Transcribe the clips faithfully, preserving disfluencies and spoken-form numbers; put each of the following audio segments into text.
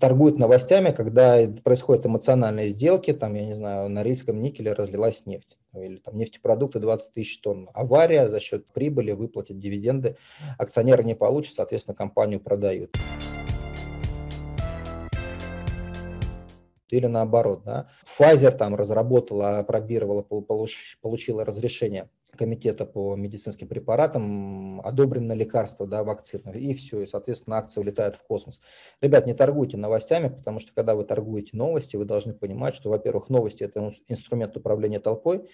торгуют новостями, когда происходят эмоциональные сделки, там, я не знаю, на Норильском никеле разлилась нефть, или там нефтепродукты двадцать тысяч тонн, авария, за счет прибыли выплатят дивиденды, акционеры не получат, соответственно, компанию продают. Или наоборот, да. Pfizer там разработала, опробировала, получила разрешение комитета по медицинским препаратам, одобрено лекарство, да, вакцина, и все, и, соответственно, акция улетает в космос. Ребят, не торгуйте новостями, потому что, когда вы торгуете новости, вы должны понимать, что, во-первых, новости – это инструмент управления толпой,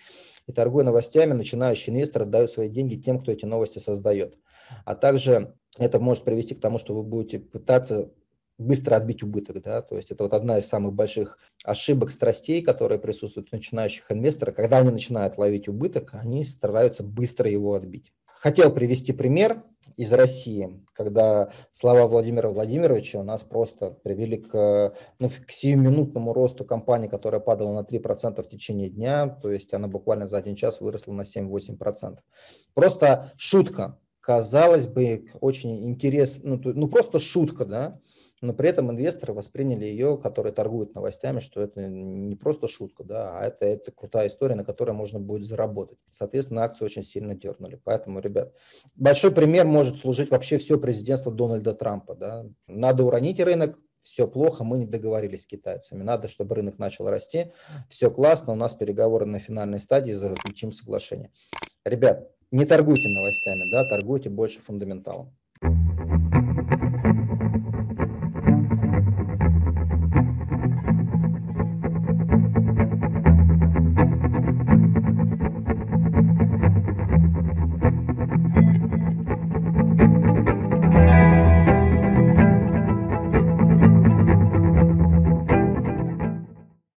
и, торгуя новостями, начинающие инвесторы отдают свои деньги тем, кто эти новости создает. А также это может привести к тому, что вы будете пытаться быстро отбить убыток, да, то есть это вот одна из самых больших ошибок, страстей, которые присутствуют у начинающих инвесторов. Когда они начинают ловить убыток, они стараются быстро его отбить. Хотел привести пример из России, когда слова Владимира Владимировича у нас просто привели к, ну, к сиюминутному росту компании, которая падала на три процента в течение дня, то есть она буквально за один час выросла на семь-восемь процентов. Просто шутка, казалось бы, очень интересно, ну, ну просто шутка, да. Но при этом инвесторы восприняли ее, которые торгуют новостями, что это не просто шутка, да, а это, это крутая история, на которой можно будет заработать. Соответственно, акцию очень сильно дернули. Поэтому, ребят, большой пример может служить вообще все президентство Дональда Трампа. Да. Надо уронить рынок, все плохо, мы не договорились с китайцами. Надо, чтобы рынок начал расти, все классно, у нас переговоры на финальной стадии, заключим соглашение. Ребят, не торгуйте новостями, да, торгуйте больше фундаменталом.